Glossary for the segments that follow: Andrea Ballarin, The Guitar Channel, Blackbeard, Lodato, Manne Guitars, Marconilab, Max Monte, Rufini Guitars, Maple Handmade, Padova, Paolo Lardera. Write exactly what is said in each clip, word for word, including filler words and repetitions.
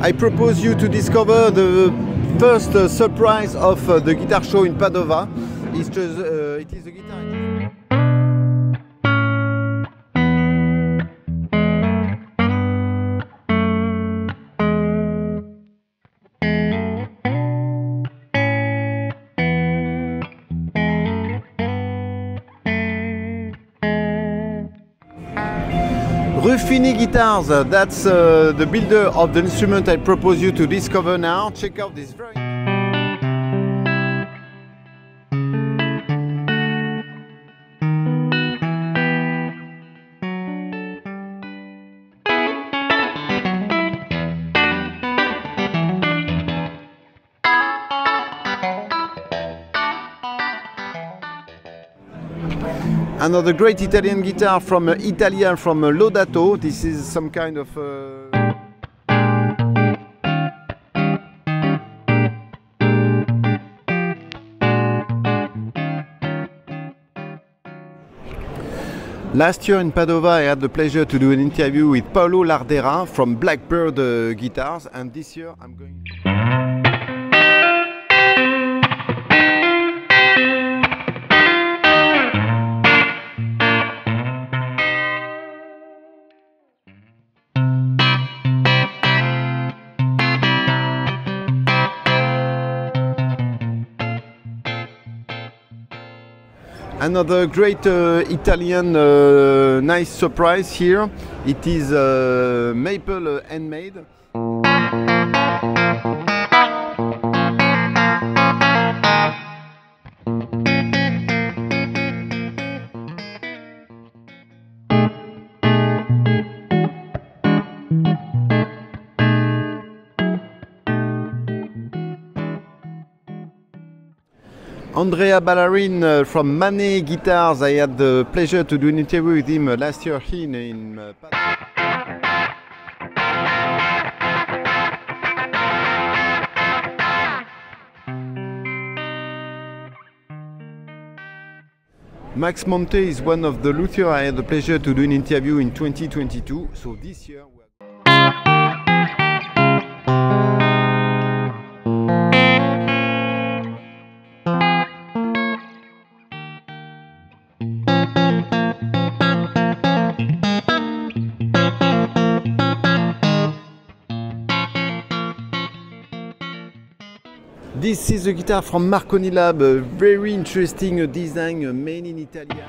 I propose you to discover the first uh, surprise of uh, the guitar show in Padova. It's just, uh, it is the guitar. Rufini Guitars, that's uh, the builder of the instrument I propose you to discover now. Check out this very... Another great Italian guitar from uh, Italia, from uh, Lodato. This is some kind of... Uh... Last year in Padova I had the pleasure to do an interview with Paolo Lardera from Blackbeard uh, Guitars, and this year I'm going... Another great uh, Italian uh, nice surprise here. It is uh, Maple Handmade. Andrea Ballarin uh, from Manne Guitars. I had the pleasure to do an interview with him uh, last year here in, in uh, Padova. Max Monte is one of the luthiers I had the pleasure to do an interview in twenty twenty-two, so this year... We're This is a guitar from Marconilab, a very interesting design made in Italy.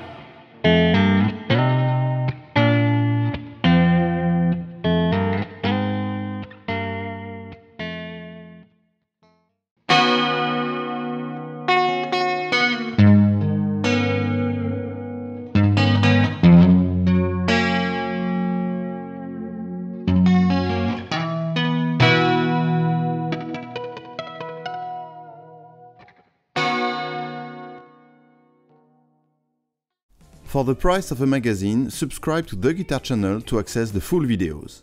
For the price of a magazine, subscribe to The Guitar Channel to access the full videos.